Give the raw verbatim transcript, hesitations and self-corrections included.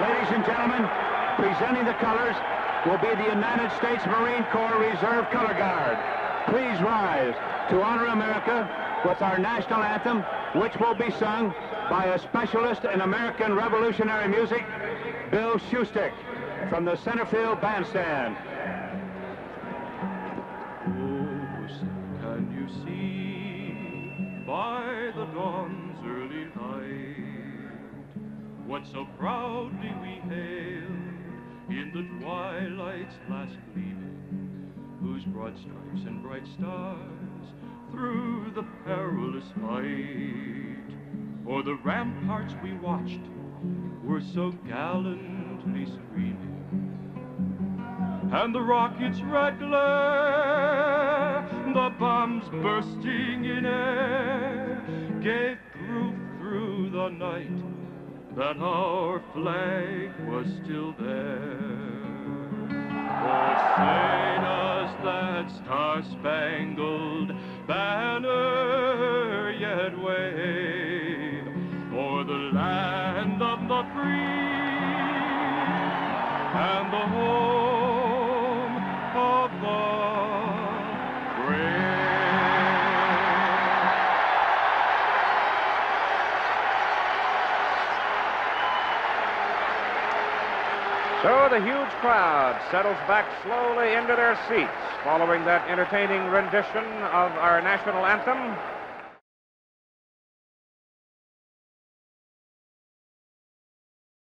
Ladies and gentlemen, presenting the colors will be the United States Marine Corps Reserve Color Guard. Please rise to honor America with our national anthem, which will be sung by a specialist in American revolutionary music, Bill Schustik, from the Centerfield Bandstand. Oh, can you see by the dawn's early light what so proudly we hailed in the twilight's last gleaming, whose broad stripes and bright stars through the perilous fight o'er the ramparts we watched were so gallantly streaming, and the rockets' red glare, the bombs bursting in air, gave proof through the night that our flag was still there. Oh, say does that star-spangled banner yet wave the free and the home of the brave. So the huge crowd settles back slowly into their seats following that entertaining rendition of our national anthem.